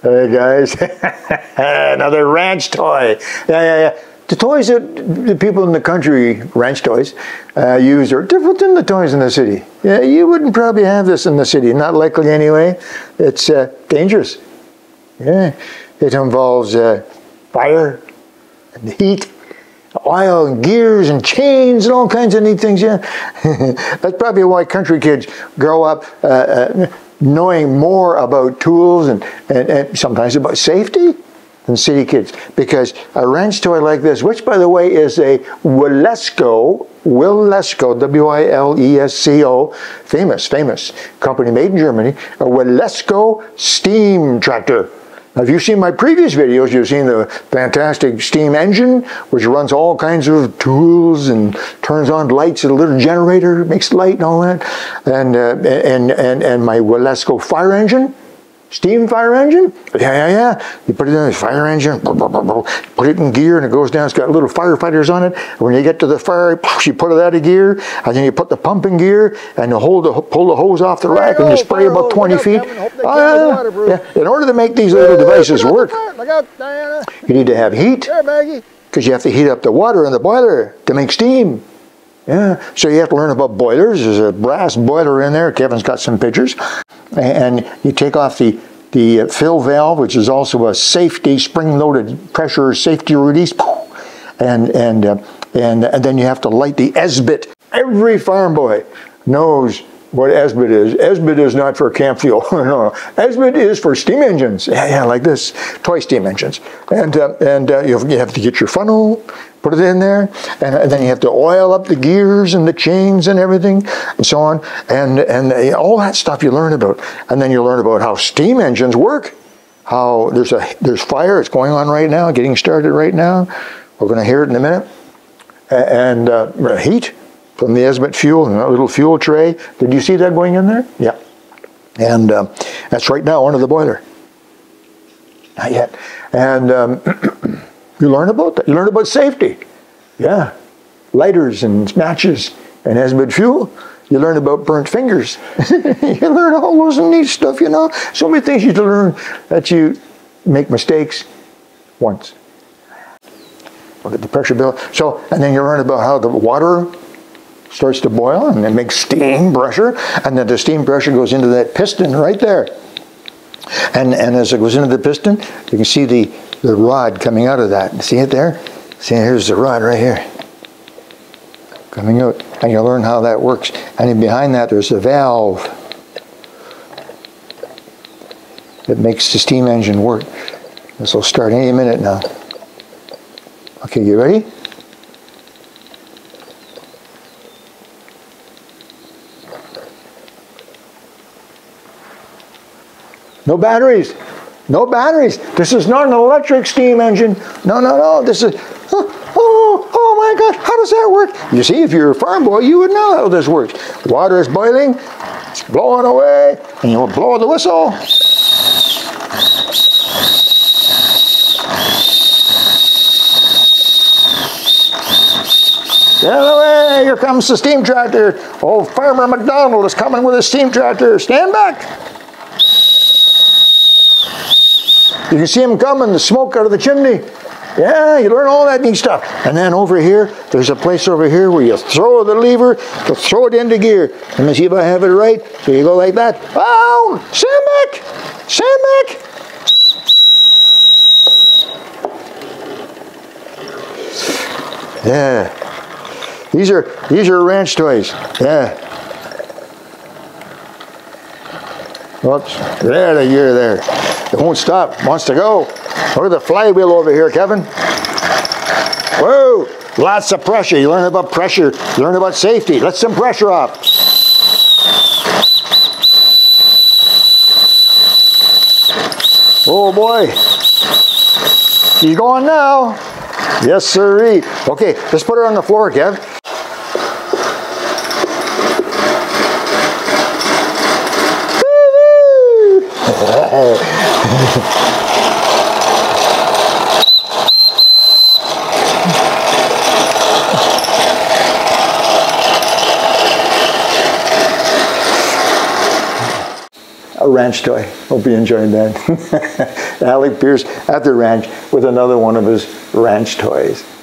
Hey guys, another ranch toy. Yeah. The toys that the people in the country, ranch toys, use are different than the toys in the city. Yeah, you wouldn't probably have this in the city, not likely anyway. It's dangerous. Yeah, it involves fire and heat, oil and gears and chains and all kinds of neat things. Yeah, that's probably why country kids grow up knowing more about tools and sometimes about safety than city kids, because a ranch toy like this, which by the way is a Wilesco, W-I-L-E-S-C-O, famous company made in Germany, a Wilesco steam tractor. Now, if you've seen my previous videos, you've seen the fantastic steam engine, which runs all kinds of tools and turns on lights and a little generator, makes light and all that. And my Wilesco fire engine, steam fire engine. Yeah. You put it in the fire engine, put it in gear, and it goes down. It's got little firefighters on it. When you get to the fire, you put it out of gear, and then you put the pump in gear, and you pull the hose off the rack, and you spray about 20 feet. In order to make these little devices work, you need to have heat, because you have to heat up the water in the boiler to make steam. Yeah, so you have to learn about boilers. There's a brass boiler in there. Kevin's got some pictures. And you take off the fill valve, which is also a safety spring-loaded pressure safety release. And then you have to light the Esbit. Every farm boy knows what Esbit is. Esbit is not for camp fuel. No. Esbit is for steam engines. Yeah, like this. Toy steam engines. And you have to get your funnel, put it in there, and then you have to oil up the gears and the chains and everything, and so on. And all that stuff you learn about. And then you learn about how steam engines work, how there's fire. It's going on right now, getting started right now. We're going to hear it in a minute. And heat from the Esbit fuel, and that little fuel tray. Did you see that going in there? Yeah. And that's right now under the boiler. Not yet. And you learn about that. You learn about safety. Yeah. Lighters and matches and Esbit fuel. You learn about burnt fingers. You learn all those neat stuff, you know. So many things you learn that you make mistakes once. Look at the pressure bill. So, and then you learn about how the water starts to boil and it makes steam pressure, and then the steam pressure goes into that piston right there, and as it goes into the piston, you can see the rod coming out of that. See it there? See, here's the rod right here coming out, and you learn how that works. And then behind that there's the valve that makes the steam engine work. This will start any minute now. Okay, you ready? No batteries. No batteries. This is not an electric steam engine. No. This is, oh my God, how does that work? You see, if you're a farm boy, you would know how this works. The water is boiling, it's blowing away, and you'll blow the whistle. Get away, here comes the steam tractor. Old Farmer McDonald is coming with his steam tractor. Stand back. You can see them coming, the smoke out of the chimney. Yeah, you learn all that neat stuff. And then over here, there's a place over here where you throw the lever to throw it into gear. Let me see if I have it right. So you go like that. Oh, stand back! Stand back! Yeah. These are ranch toys. Yeah. Whoops. There, you're there. It won't stop. Wants to go. Look at the flywheel over here, Kevin. Whoa! Lots of pressure. You learn about pressure. You learn about safety. Let some pressure off. Oh boy. She's going now. Yes, sirree. Okay, let's put her on the floor, Kev. a ranch toy. Hope you enjoyed that. Alec Peirce at the ranch with another one of his ranch toys.